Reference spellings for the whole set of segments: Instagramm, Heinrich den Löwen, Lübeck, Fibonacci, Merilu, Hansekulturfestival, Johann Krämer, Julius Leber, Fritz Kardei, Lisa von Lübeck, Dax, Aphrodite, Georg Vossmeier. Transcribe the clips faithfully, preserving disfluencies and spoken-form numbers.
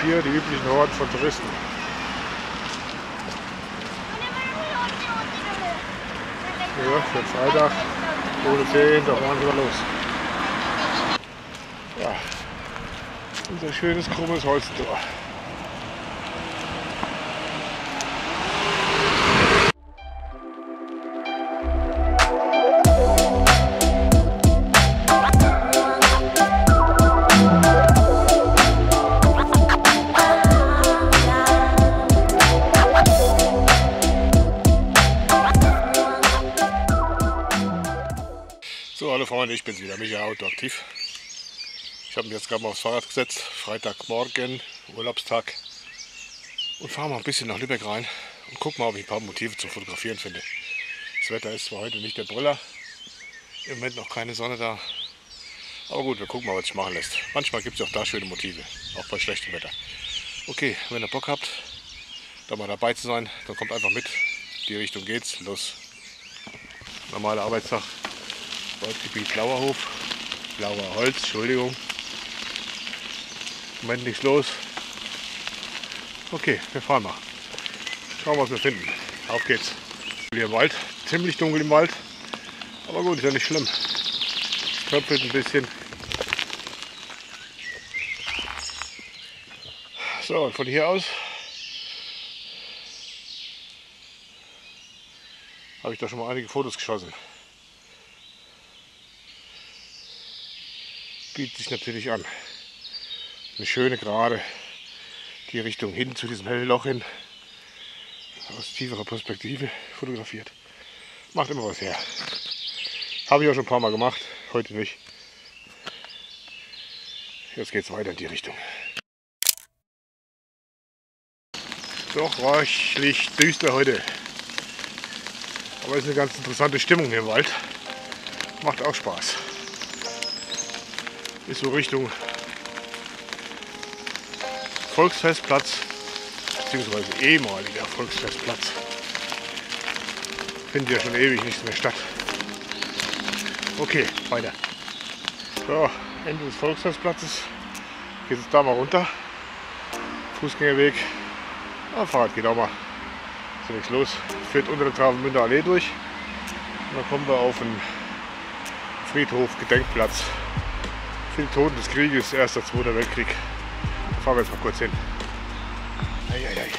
Tiere, die üblichen Horden von Touristen. Ja, für Freitag, ohne Ferien, da fahren wir los. Ja, unser schönes, krummes Holztor. Freunde, ich bin's wieder, Michael, Autoaktiv. Ich habe mich jetzt gerade mal aufs Fahrrad gesetzt, Freitagmorgen, Urlaubstag, und fahre mal ein bisschen nach Lübeck rein und guck mal, ob ich ein paar Motive zum Fotografieren finde. Das Wetter ist zwar heute nicht der Brüller, im Moment noch keine Sonne da, aber gut, wir gucken mal, was sich machen lässt. Manchmal gibt es auch da schöne Motive, auch bei schlechtem Wetter. Okay, wenn ihr Bock habt, da mal dabei zu sein, dann kommt einfach mit, die Richtung geht's, los. Normaler Arbeitstag. Waldgebiet Lauerhof, Blauer Holz, Entschuldigung. Im Moment nichts los. Okay, wir fahren mal. Schauen wir, was wir finden. Auf geht's. Hier im Wald, ziemlich dunkel im Wald. Aber gut, ist ja nicht schlimm. Tröpfelt ein bisschen. So, und von hier aus habe ich da schon mal einige Fotos geschossen. Bietet sich natürlich an. Eine schöne Gerade, die Richtung hin zu diesem hellen Loch hin, aus tieferer Perspektive fotografiert. Macht immer was her. Habe ich auch schon ein paar Mal gemacht, heute nicht. Jetzt geht es weiter in die Richtung. Doch reichlich düster heute. Aber es ist eine ganz interessante Stimmung hier im Wald. Macht auch Spaß. Ist so Richtung Volksfestplatz, beziehungsweise ehemaliger Volksfestplatz. Findet ja schon ewig nichts mehr statt. Okay, weiter. So, Ende des Volksfestplatzes. Geht es da mal runter. Fußgängerweg. Ah, Fahrrad geht auch mal. Ist ja nichts los. Führt unter der Travemünder Allee durch. Und dann kommen wir auf den Friedhof Gedenkplatz. Für die Toten des Krieges, Erster, Zweiter Weltkrieg. Da fahren wir jetzt mal kurz hin. Ei, ei, ei.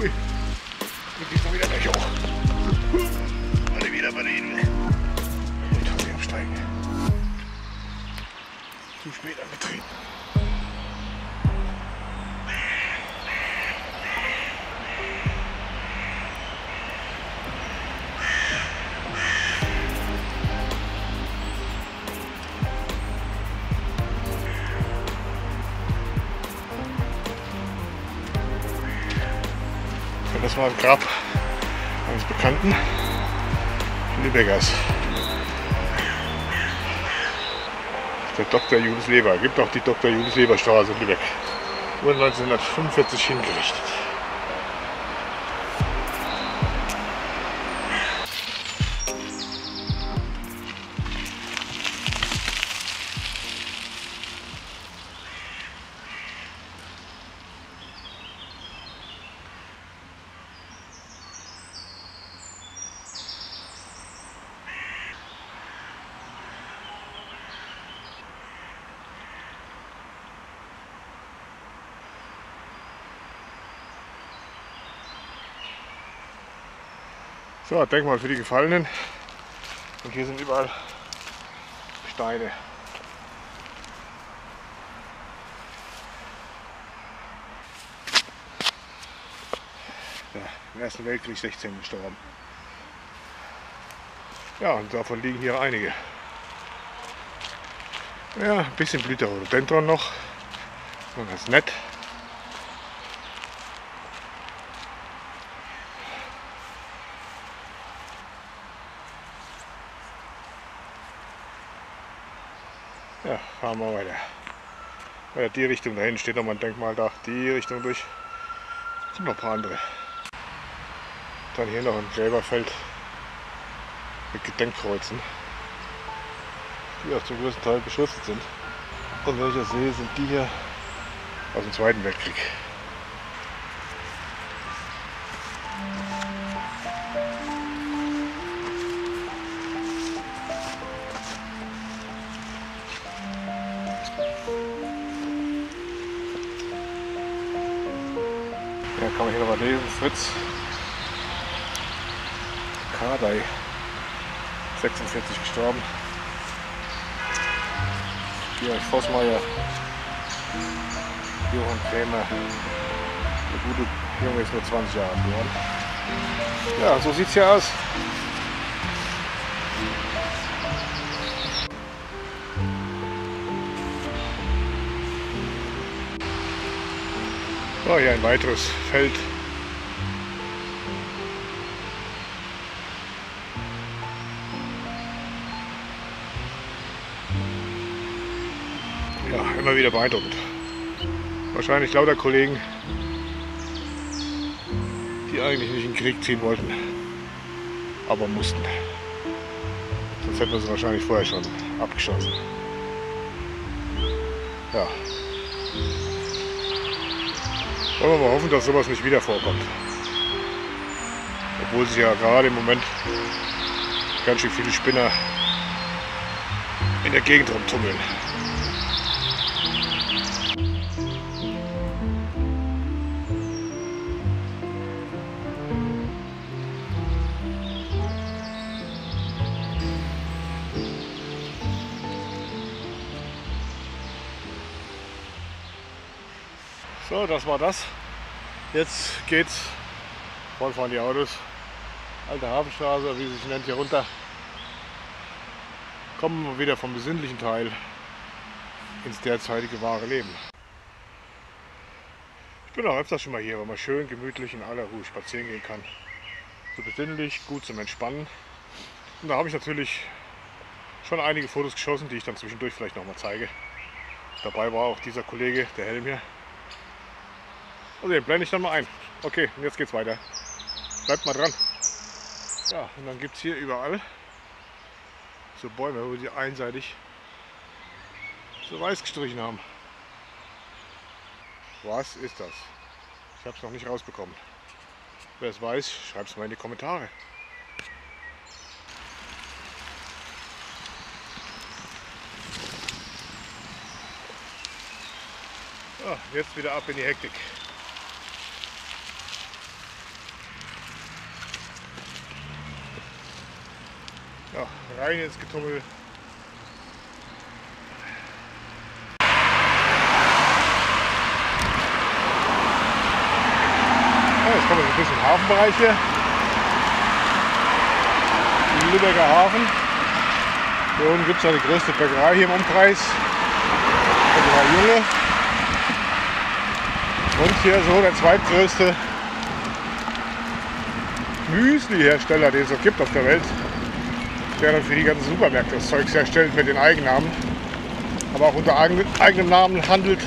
Ui, jetzt geht's mal wieder gleich hoch. Alle wieder bei denen. Und heute absteigen. Zu spät angetreten. Das war ein Grab eines Bekannten Lübeckers. Der Doktor Julius Leber. Gibt auch die Doktor Julius Leber Straße in Lübeck. Wurde neunzehnhundertfünfundvierzig hingerichtet. So, Denkmal für die Gefallenen. Und hier sind überall Steine. Ja, im Ersten Weltkrieg sechzehn gestorben. Ja, und davon liegen hier einige. Ja, ein bisschen blüht der Rhododendron noch. Und das ist nett. Ja, fahren wir weiter. Ja, die Richtung dahin steht nochmal ein Denkmal da. Die Richtung durch. Da sind noch ein paar andere. Dann hier noch ein Gräberfeld mit Gedenkkreuzen, die auch zum größten Teil beschriftet sind. Und welcher See sind die hier? Aus dem Zweiten Weltkrieg. Ja, kann man hier nochmal lesen. Fritz Kardei, sechsundvierzig gestorben. Georg Vossmeier, Johann Krämer, der gute Junge ist nur zwanzig Jahre alt geworden. Ja, so sieht's hier aus. Oh, hier ein weiteres Feld. Ja, immer wieder beeindruckend. Wahrscheinlich lauter Kollegen, die eigentlich nicht in den Krieg ziehen wollten, aber mussten. Sonst hätten wir sie wahrscheinlich vorher schon abgeschossen. Ja. Wollen wir mal hoffen, dass sowas nicht wieder vorkommt. Obwohl sich ja gerade im Moment ganz schön viele Spinner in der Gegend rumtummeln. So, das war das. Jetzt geht's, voll fahren die Autos, alte Hafenstraße, wie sie sich nennt, hier runter. Kommen wir wieder vom besinnlichen Teil ins derzeitige wahre Leben. Ich bin auch öfters schon mal hier, weil man schön gemütlich in aller Ruhe spazieren gehen kann. So besinnlich, gut zum Entspannen. Und da habe ich natürlich schon einige Fotos geschossen, die ich dann zwischendurch vielleicht nochmal zeige. Dabei war auch dieser Kollege, der Helm hier. Also den blende ich dann mal ein. Okay, und jetzt geht's weiter. Bleibt mal dran. Ja, und dann gibt es hier überall so Bäume, wo die einseitig so weiß gestrichen haben. Was ist das? Ich habe es noch nicht rausbekommen. Wer es weiß, schreibt es mal in die Kommentare. Ja, jetzt wieder ab in die Hektik. Ja, rein ins Getummel. Ja, jetzt kommen wir ein bisschen in den Hafenbereich hier. Den Lübecker Hafen. Hier unten gibt es ja die größte Bäckerei hier im Umkreis. Bäckerei Junge. Und hier so der zweitgrößte Müsli-Hersteller, den es so gibt auf der Welt. Der dann für die ganzen Supermärkte das Zeugs herstellt mit den Eigennamen, aber auch unter eigenem Namen handelt.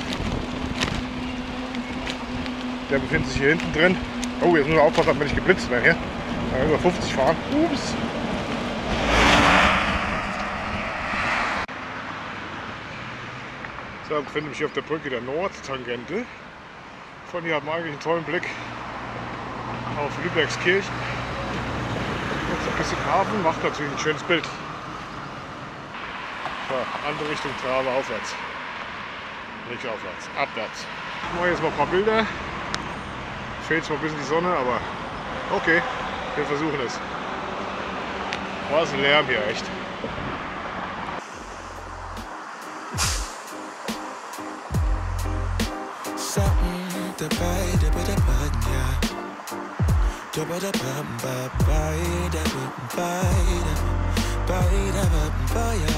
Der befindet sich hier hinten drin. Oh, jetzt müssen wir aufpassen, dass wir nicht geblitzt werden hier. Da können wir fünfzig fahren. Ups. So, ich befinde mich hier auf der Brücke der Nordtangente. Von hier hat man eigentlich einen tollen Blick auf Lübecks Kirchen. Ein bisschen Hafen macht natürlich ein schönes Bild. So, andere Richtung Trave aufwärts. Nicht aufwärts, abwärts. Ich mache jetzt mal ein paar Bilder. Fehlt zwar ein bisschen die Sonne, aber okay, wir versuchen es. Was ein Lärm hier, echt. Ba ba ba ba ba da ba ba da ba ba ya.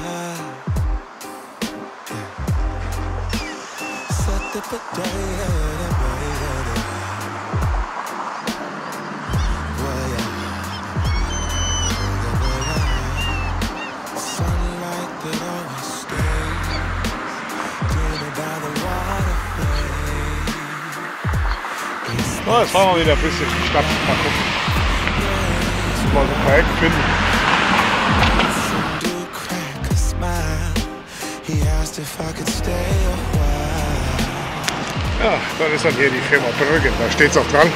Set the fire up. So, jetzt fahren wir wieder ein bisschen in die Stadt, mal gucken, dass wir mal so ein paar Ecken finden. Ja, dann ist dann hier die Firma Brüggen, da steht's auch dran.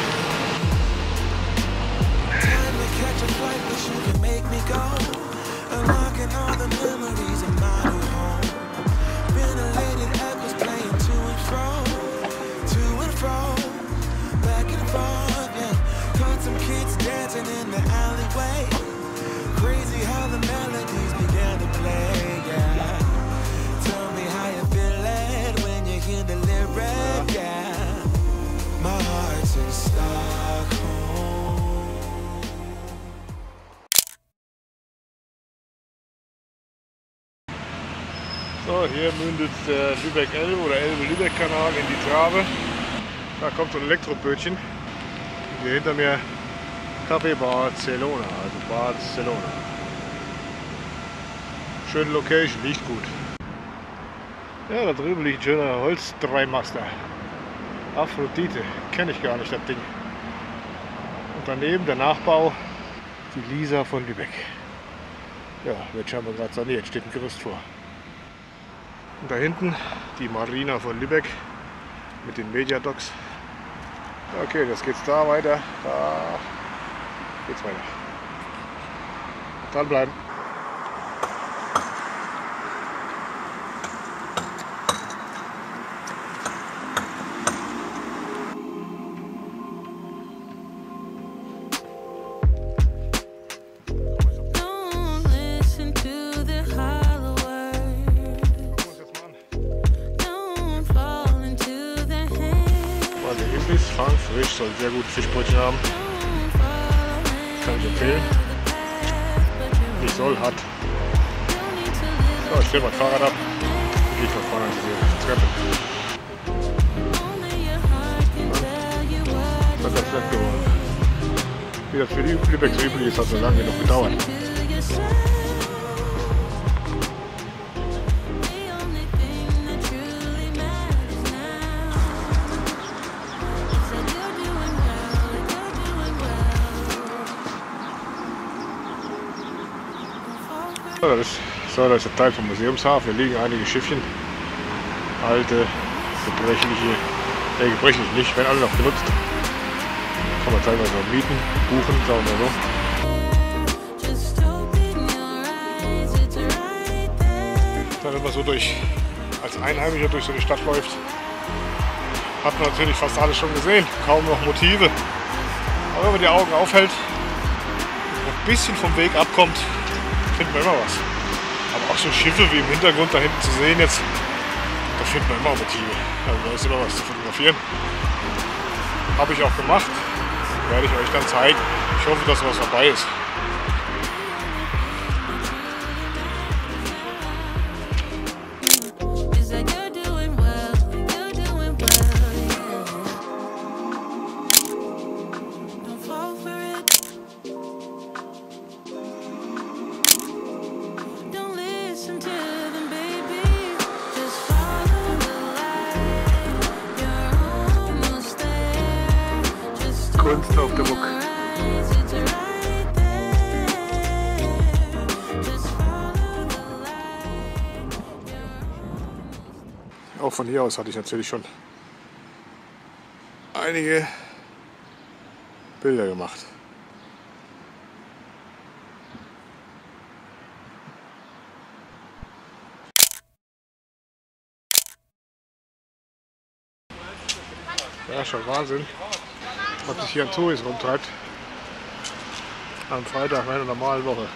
So, hier mündet der Lübeck-Elbe oder Elbe-Lübeck-Kanal in die Trave. Da kommt so ein Elektrobötchen. Hier hinter mir Café Barcelona, also Barcelona. Schöne Location, liegt gut. Ja, da drüben liegt ein schöner Holzdreimaster. Aphrodite, kenne ich gar nicht, das Ding. Und daneben der Nachbau, die Lisa von Lübeck. Ja, wird scheinbar gerade saniert, steht ein Gerüst vor. Und da hinten die Marina von Lübeck mit den Mediadocs. Okay, jetzt geht's da weiter. Da geht's weiter. Dranbleiben. Frisch, soll sehr gut Fischbrötchen haben. Kann ich empfehlen. Ich soll, hat. So, ich stelle mein Fahrrad ab. Geht von vorne an diese Treppe. Das hat nett geworden. Wie das für die Lübecks üblich ist, hat so lange noch gedauert. So, das ist, so, das ist ein Teil vom Museumshafen. Hier liegen einige Schiffchen. Alte, gebrechliche, äh, gebrechlich nicht, werden alle noch benutzt. Kann man teilweise noch mieten, buchen, sagen wir so. Dann, wenn man so durch, als Einheimischer durch so die Stadt läuft, hat man natürlich fast alles schon gesehen. Kaum noch Motive. Aber wenn man die Augen aufhält und ein bisschen vom Weg abkommt, findet man immer was. Aber auch so Schiffe wie im Hintergrund da hinten zu sehen jetzt, da findet man immer Motive. Also da ist immer was zu fotografieren. Habe ich auch gemacht. Werde ich euch dann zeigen. Ich hoffe, dass was dabei ist. Kunst auf der Muck. Auch von hier aus hatte ich natürlich schon einige Bilder gemacht. Ja, schon Wahnsinn. Was sich hier an Touris rumtreibt, am Freitag in einer normalen Woche.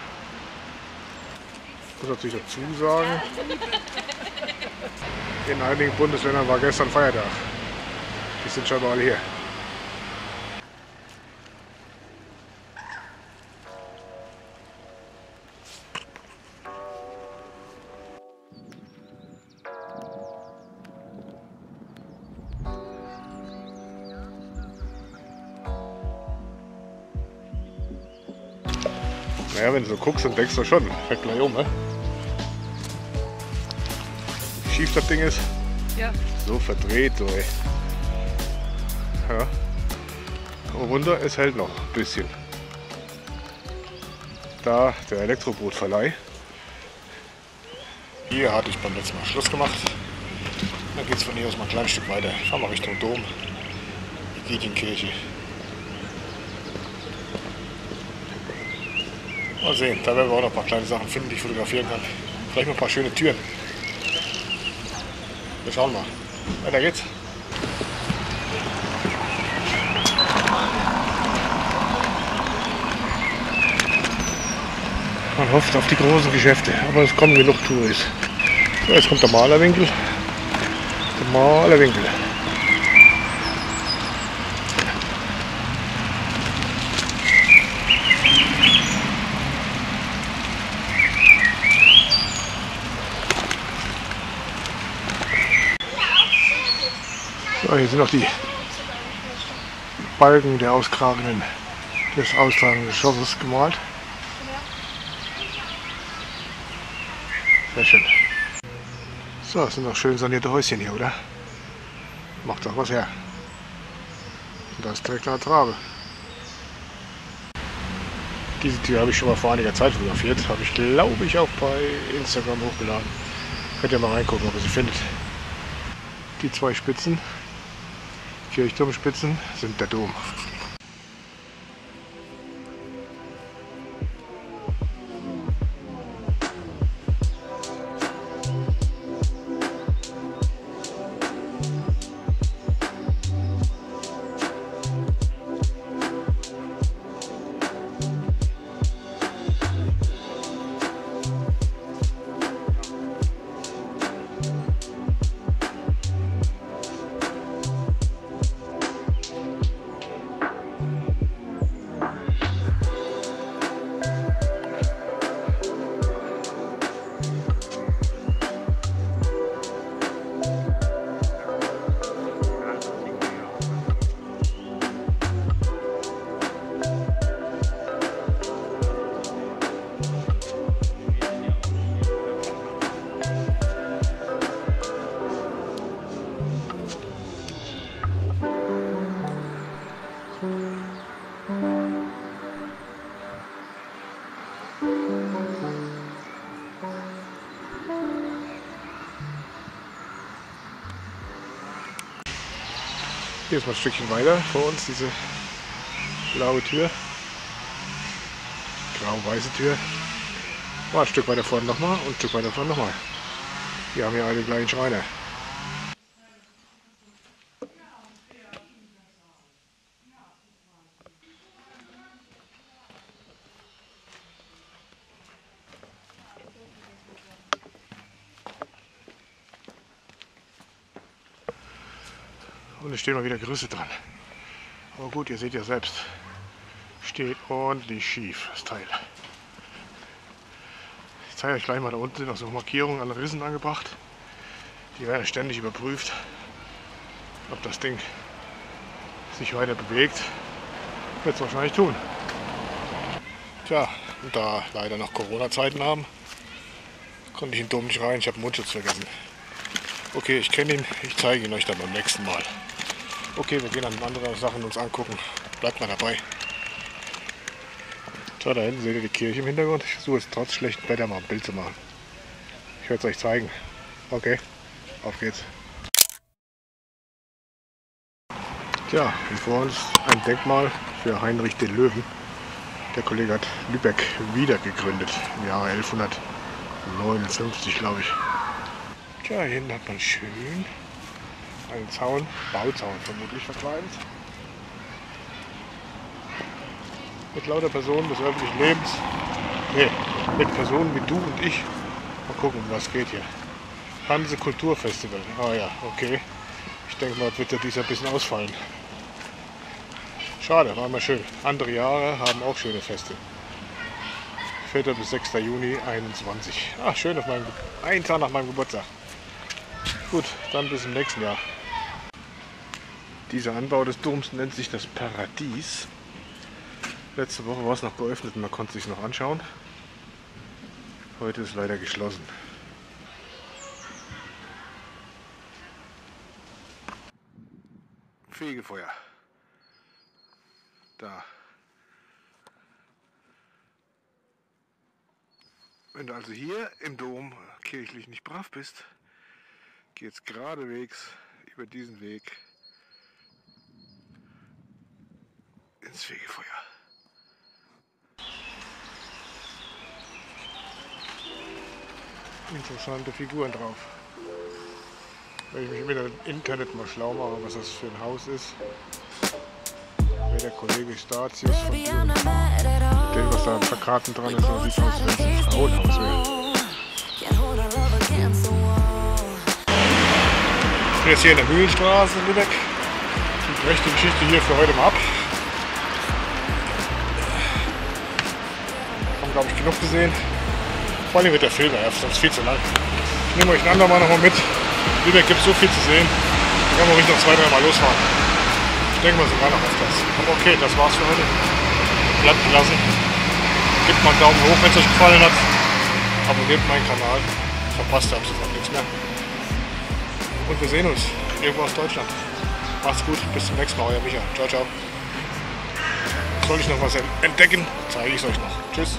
Ich muss natürlich dazu sagen, in einigen Bundesländern war gestern Feiertag. Die sind schon mal hier. Naja, wenn du so guckst, dann denkst du schon, fällt gleich um, ne? Wie schief das Ding ist? Ja. So verdreht, so, ey. Ja. Oh Wunder, es hält noch ein bisschen. Da der Elektrobootverleih. Hier hatte ich beim letzten Mal Schluss gemacht. Dann geht es von hier aus mal ein kleines Stück weiter. Schauen wir Richtung Dom, die Gedienkirche. Mal sehen, da werden wir auch noch ein paar kleine Sachen finden, die ich fotografieren kann. Vielleicht noch ein paar schöne Türen. Wir schauen mal. Weiter geht's. Man hofft auf die großen Geschäfte, aber es kommen genug Touristen. So, jetzt kommt der Malerwinkel. Der Malerwinkel. So, hier sind noch die Balken der austragenden, des austragenden Geschosses gemalt. Sehr schön. So, das sind doch schön sanierte Häuschen hier, oder? Macht doch was her. Und da ist direkt eine Trabe. Diese Tür habe ich schon mal vor einiger Zeit fotografiert. Habe ich, glaube ich, auch bei Instagram hochgeladen. Könnt ihr mal reingucken, ob ihr sie findet. Die zwei Spitzen, Kirchturmspitzen, sind der Dom. Hier ist mal ein Stückchen weiter vor uns, diese blaue Tür, grau-weiße Tür. Mal ein Stück weiter vorne nochmal und ein Stück weiter vorne nochmal. Wir haben hier alle gleichen Schreine. Und es stehen mal wieder Grüße dran. Aber gut, ihr seht ja selbst, steht ordentlich schief das Teil. Ich zeige euch gleich mal, da unten sind noch so Markierungen an Rissen angebracht. Die werden ständig überprüft, ob das Ding sich weiter bewegt. Wird es wahrscheinlich tun. Tja, und da leider noch Corona-Zeiten haben, konnte ich in den Dom nicht rein. Ich habe den Mundschutz vergessen. Okay, ich kenne ihn, ich zeige ihn euch dann beim nächsten Mal. Okay, wir gehen an andere Sachen uns angucken. Bleibt mal dabei. So, da hinten seht ihr die Kirche im Hintergrund. Ich versuche jetzt trotz schlechtem Wetter mal ein Bild zu machen. Ich werde es euch zeigen. Okay, auf geht's. Tja, und vor uns ein Denkmal für Heinrich den Löwen. Der Kollege hat Lübeck wieder gegründet im Jahre elfhundertneunundfünfzig, glaube ich. Tja, hier hinten hat man schön einen Zaun, Bauzaun vermutlich verkleidet. Mit lauter Personen des öffentlichen Lebens. Nee, mit Personen wie du und ich. Mal gucken, um was geht hier. Hansekulturfestival. Ah ja, okay. Ich denke mal, wird ja dies ein bisschen ausfallen. Schade, war mal schön. Andere Jahre haben auch schöne Feste. vierten bis sechsten Juni einundzwanzig. Ah, schön, auf meinem, einen Tag nach meinem Geburtstag. Gut, dann bis im nächsten Jahr. Dieser Anbau des Doms nennt sich das Paradies. Letzte Woche war es noch geöffnet und man konnte es sich noch anschauen. Heute ist leider geschlossen. Fegefeuer. Da. Wenn du also hier im Dom kirchlich nicht brav bist, geht's geradewegs über diesen Weg ins Fegefeuer. Interessante Figuren drauf. Wenn ich mich mit dem Internet mal schlau mache, was das für ein Haus ist. Wer der Kollege Statius von dem, was da an Plakaten dran ist, sieht aus, wenn es ein Frauenhaus wäre. Ich bin jetzt hier in der Mühlenstraße in Lübeck. Ich breche die Geschichte hier für heute mal ab. Haben, glaube ich, genug gesehen. Vor allem wird der Film, ja, sonst viel zu lang. Ich nehme euch ein andermal nochmal mit. In Lübeck gibt es so viel zu sehen. Da kann man ruhig noch zwei, drei Mal losfahren. Ich denke mal sogar noch auf das. Aber okay, das war's für heute. Bleibt gelassen. Gebt mal einen Daumen hoch, wenn es euch gefallen hat. Abonniert meinen Kanal. Verpasst ihr ab sofort nichts mehr. Und wir sehen uns irgendwo aus Deutschland. Macht's gut, bis zum nächsten Mal. Euer Micha. Ciao, ciao. Soll ich noch was entdecken, zeige ich es euch noch. Tschüss.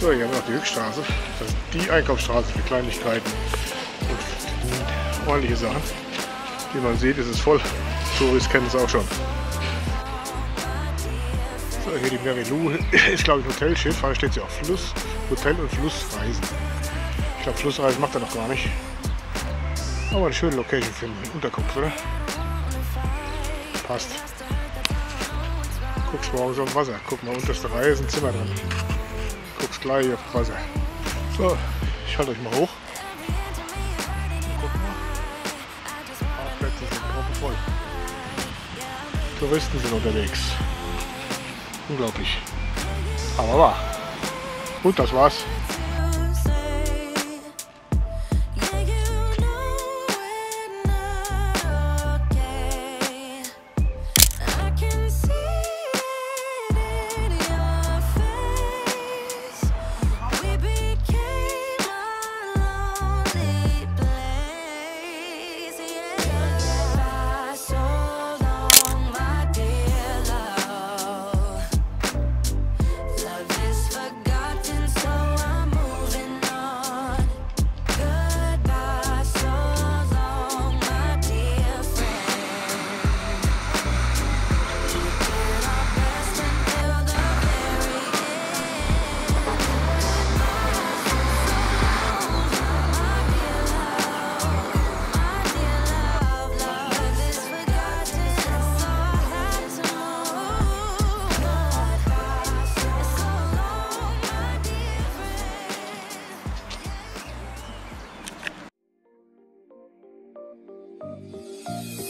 So, hier haben wir noch die Hückstraße, das ist die Einkaufsstraße für Kleinigkeiten und ordentliche Sachen. Wie man sieht, ist es voll. Touris kennen es auch schon. So, hier die Merilu ist, glaube ich, ein Hotelschiff, da steht sie auch Fluss, Hotel und Flussreisen. Ich glaube, Flussreisen macht er noch gar nicht. Aber eine schöne Location für einen Unterkunft, oder? Passt. Guckst morgens auf dem Wasser, guck mal, unterste Reihe ist ein Zimmer dran. Guckst gleich auf dem Wasser. So, ich halte euch mal hoch. Guck mal. Parkplätze sind proppenvoll. Touristen sind unterwegs. Unglaublich. Aber wahr. Gut, das war's. Thank you.